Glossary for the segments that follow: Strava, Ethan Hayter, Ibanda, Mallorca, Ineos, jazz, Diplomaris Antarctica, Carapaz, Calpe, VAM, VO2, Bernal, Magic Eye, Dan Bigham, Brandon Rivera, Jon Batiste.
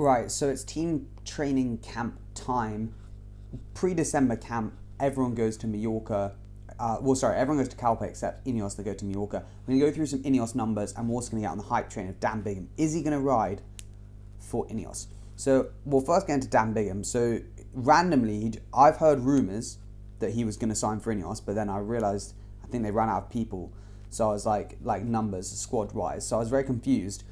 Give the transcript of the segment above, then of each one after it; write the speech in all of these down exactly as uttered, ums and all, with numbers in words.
Right, so it's team training camp time. Pre-December camp, everyone goes to Mallorca. Uh, well, sorry, everyone goes to Calpe except Ineos, they go to Mallorca. We're going to go through some Ineos numbers, and we're also going to get on the hype train of Dan Bigham. Is he going to ride for Ineos? So we'll first get into Dan Bigham. So randomly, I've heard rumours that he was going to sign for Ineos, but then I realised, I think they ran out of people. So I was like, like numbers, squad-wise. So I was very confused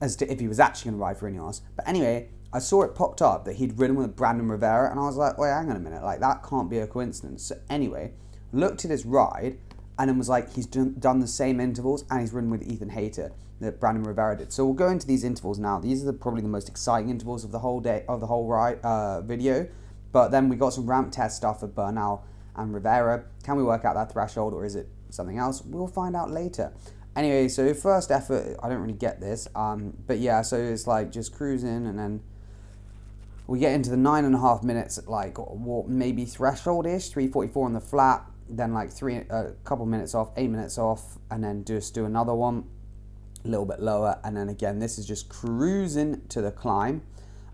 as to if he was actually going to ride for Ineos. But anyway, I saw it popped up that he'd ridden with Brandon Rivera, and I was like, wait, hang on a minute, like that can't be a coincidence. So anyway, looked at his ride, and then was like, he's done, done the same intervals, and he's ridden with Ethan Hayter that Brandon Rivera did. So we'll go into these intervals now. These are the, probably the most exciting intervals of the whole day of the whole ride uh, video. But then we got some ramp test stuff for Bernal and Rivera. Can we work out that threshold, or is it something else? We'll find out later. Anyway, so first effort, I don't really get this, um, but yeah, so it's like just cruising, and then we get into the nine and a half minutes at like what, maybe threshold-ish, three forty-four on the flat, then like three, a uh, couple minutes off, eight minutes off, and then just do another one, a little bit lower, and then again, this is just cruising to the climb,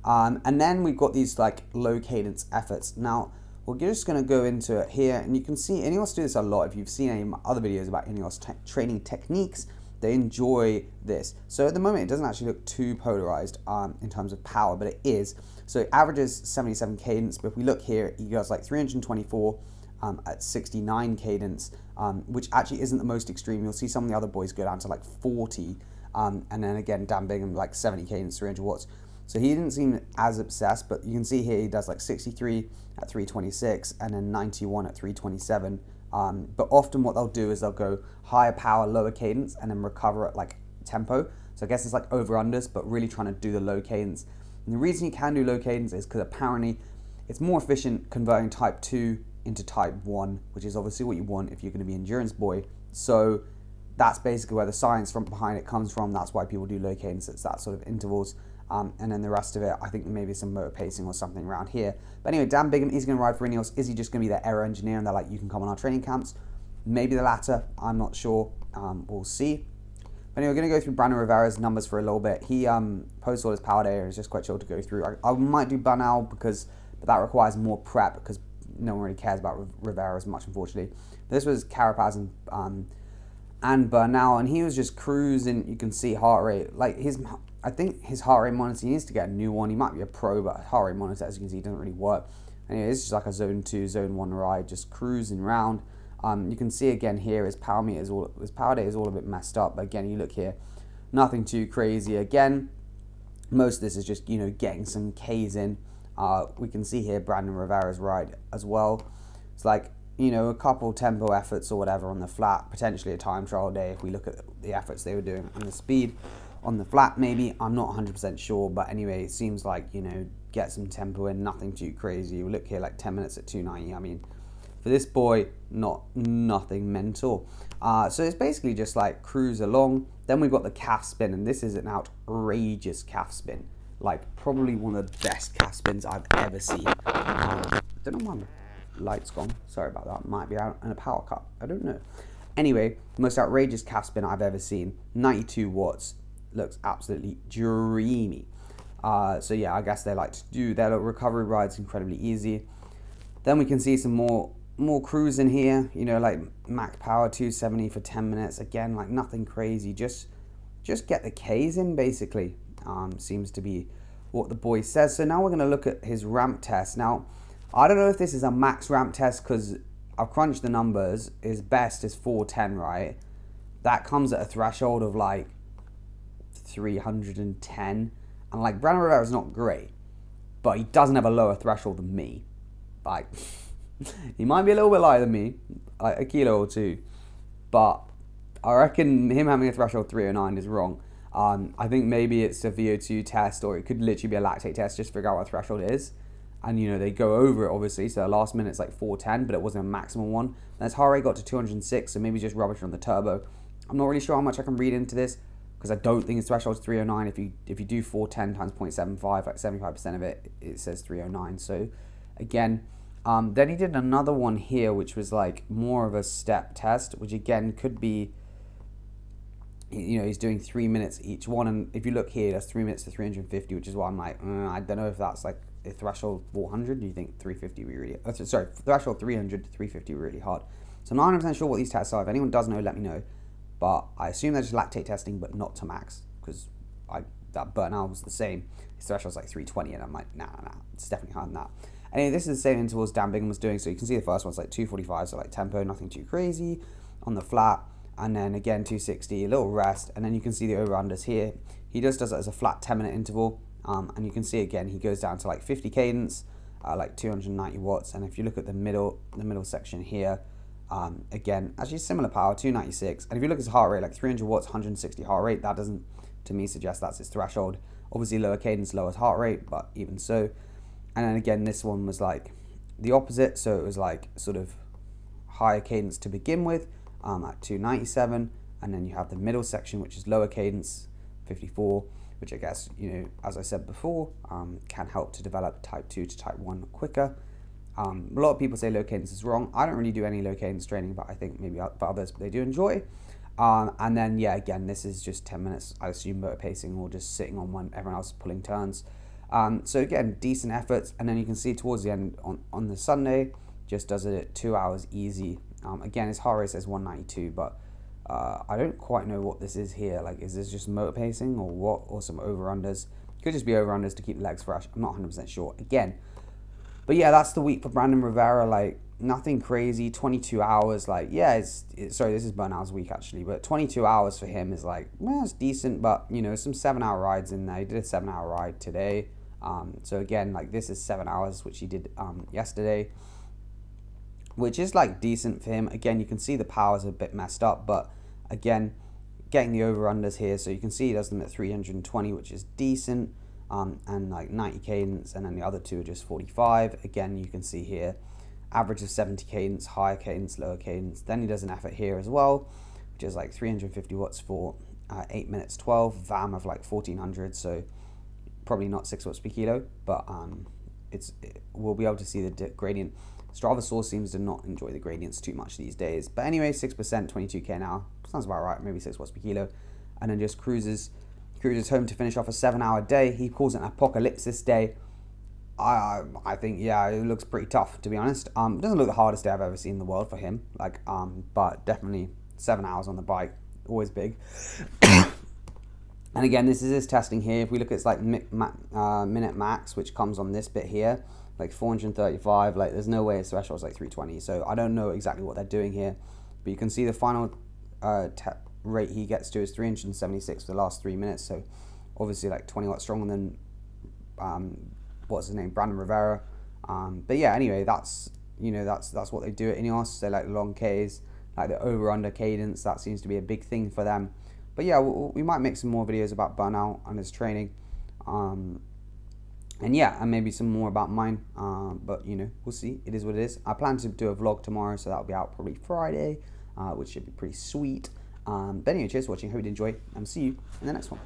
um, and then we've got these like low cadence efforts. Now, we're just going to go into it here, and you can see Ineos do this a lot. If you've seen any of my other videos about Ineos te training techniques, they enjoy this. So at the moment, it doesn't actually look too polarized um, in terms of power, but it is. So it averages seventy-seven cadence, but if we look here, it goes like three twenty-four um, at sixty-nine cadence, um, which actually isn't the most extreme. You'll see some of the other boys go down to like forty, um, and then again, Dan Bigham, like seventy cadence, three hundred watts. So he didn't seem as obsessed, but you can see here he does like sixty-three at three twenty-six and then ninety-one at three twenty-seven. Um, but often what they'll do is they'll go higher power, lower cadence, and then recover at like tempo. So I guess it's like over-unders, but really trying to do the low cadence. And the reason you can do low cadence is because apparently it's more efficient converting type two into type one, which is obviously what you want if you're going to be an endurance boy. So that's basically where the science from behind it comes from. That's why people do low cadence, it's that sort of intervals. Um, and then the rest of it, I think maybe some motor pacing or something around here. But anyway, Dan Bigham, he's going to ride for Ineos. Is he just going to be their aero engineer? And they're like, you can come on our training camps. Maybe the latter. I'm not sure. Um, we'll see. But anyway, we're going to go through Brandon Rivera's numbers for a little bit. He um, posted all his power data. It's just quite chill to go through. I, I might do Bernal because but that requires more prep because no one really cares about Rivera as much, unfortunately. This was Carapaz and... Um, and Bernal, and he was just cruising. You can see heart rate, like his, I think his heart rate monitor, he needs to get a new one. He might be a pro, but heart rate monitor, as you can see, doesn't really work. Anyway, it's just like a zone two, zone one ride, just cruising around. Um, you can see again here, his power meter is all, his power data is all a bit messed up, but again, you look here, nothing too crazy. Again, most of this is just, you know, getting some Ks in. Uh, we can see here, Brandon Rivera's ride as well. It's like, you know, a couple tempo efforts or whatever on the flat, potentially a time trial day if we look at the efforts they were doing and the speed on the flat maybe. I'm not one hundred percent sure, but anyway, it seems like, you know, get some tempo in, nothing too crazy. You look here, like ten minutes at two ninety. I mean, for this boy, not nothing mental. Uh, so it's basically just like cruise along. Then we've got the calf spin, and this is an outrageous calf spin. Like probably one of the best calf spins I've ever seen. Um, don't know why light's gone, sorry about that, might be out in a power cut, I don't know. Anyway, the most outrageous calf spin I've ever seen, ninety-two watts, looks absolutely dreamy. Uh, so yeah, I guess they like to do their little recovery rides incredibly easy. Then we can see some more more cruising here, you know, like max power two seventy for ten minutes, again, like nothing crazy, just just get the Ks in basically, um, seems to be what the boy says. So now we're gonna look at his ramp test. Now, I don't know if this is a max ramp test because I've crunched the numbers. His best is four ten, right? That comes at a threshold of like three hundred ten. And like, Brandon Rivera's not great, but he doesn't have a lower threshold than me. Like, he might be a little bit lighter than me, like a kilo or two, but I reckon him having a threshold three oh nine is wrong. Um, I think maybe it's a V O two test, or it could literally be a lactate test, just to figure out what threshold is. And, you know, they go over it, obviously. So the last minute's like four ten, but it wasn't a maximum one. And his heart rate got to two hundred six, so maybe just rubbish on the turbo. I'm not really sure how much I can read into this because I don't think his threshold is three oh nine. If you if you do four ten times zero point seven five, like seventy-five percent of it, it says three oh nine. So, again, um, then he did another one here, which was like more of a step test, which, again, could be you know, he's doing three minutes each one, and if you look here, that's three minutes to three hundred fifty, which is why I'm like, mm, I don't know if that's like a threshold four hundred. Do you think three fifty we really, uh, sorry, threshold three hundred to three fifty were really hard. So I'm not one hundred percent sure what these tests are. If anyone does know, let me know. But I assume they're just lactate testing, but not to max, because I that Bernal was the same. His threshold's like three twenty, and I'm like, nah, nah, it's definitely hard than that. Anyway, this is the same intervals Dan Bigham was doing. So you can see the first one's like two forty-five, so like tempo, nothing too crazy on the flat. And then again, two sixty, a little rest. And then you can see the over-unders here. He just does it as a flat ten minute interval. Um, and you can see again, he goes down to like fifty cadence, uh, like two hundred ninety watts. And if you look at the middle, the middle section here, um, again, actually similar power, two ninety-six. And if you look at his heart rate, like three hundred watts, one hundred sixty heart rate, that doesn't, to me, suggest that's his threshold. Obviously lower cadence, lower heart rate, but even so. And then again, this one was like the opposite. So it was like sort of higher cadence to begin with, um, at two ninety-seven. And then you have the middle section, which is lower cadence, fifty-four, which I guess, you know, as I said before, um, can help to develop type two to type one quicker. Um, a lot of people say low cadence is wrong. I don't really do any low cadence training, but I think maybe for others they do enjoy. Um, and then, yeah, again, this is just ten minutes, I assume, motor pacing or just sitting on when everyone else is pulling turns. Um, so again, decent efforts. And then you can see towards the end on, on the Sunday, just does it at two hours easy. Um, again, his heart rate says one ninety-two, but uh, I don't quite know what this is here. Like, is this just motor pacing or what, or some over-unders? Could just be over-unders to keep the legs fresh. I'm not one hundred percent sure again. But yeah, that's the week for Brandon Rivera. Like, nothing crazy, twenty-two hours. Like, yeah, it's, it's sorry, this is Bernal's week actually, but twenty-two hours for him is like, well, it's decent, but you know, some seven hour rides in there. He did a seven hour ride today. Um, so again, like this is seven hours, which he did um, yesterday, which is like decent for him. Again, you can see the power's a bit messed up, but again, getting the over-unders here. So you can see he does them at three hundred twenty, which is decent, um, and like ninety cadence, and then the other two are just forty-five. Again, you can see here, average of seventy cadence, higher cadence, lower cadence. Then he does an effort here as well, which is like three hundred fifty watts for uh, eight minutes twelve, V A M of like fourteen hundred, so probably not six watts per kilo, but um, it's it, we'll be able to see the gradient. Strava source seems to not enjoy the gradients too much these days, but anyway, six percent, twenty-two K an hour, sounds about right, maybe six watts per kilo, and then just cruises cruises home to finish off a seven hour day. He calls it an apocalypse day. I I think, yeah, it looks pretty tough, to be honest. Um, it doesn't look the hardest day I've ever seen in the world for him, like, um, but definitely seven hours on the bike, always big. And again, this is his testing here. If we look at it's like uh, minute max, which comes on this bit here, like four hundred thirty-five, like there's no way his threshold is like three twenty. So I don't know exactly what they're doing here, but you can see the final uh, rate he gets to is three hundred seventy-six for the last three minutes. So obviously like twenty watts stronger than, um, what's his name, Brandon Rivera. Um, but yeah, anyway, that's, you know, that's, that's what they do at Ineos. They like long Ks, like the over under cadence. That seems to be a big thing for them. But yeah, we might make some more videos about Bernal and his training. Um, and yeah, and maybe some more about mine. Uh, but, you know, we'll see. It is what it is. I plan to do a vlog tomorrow, so that'll be out probably Friday, uh, which should be pretty sweet. Um, but anyway, cheers for watching. Hope you enjoy, and see you in the next one.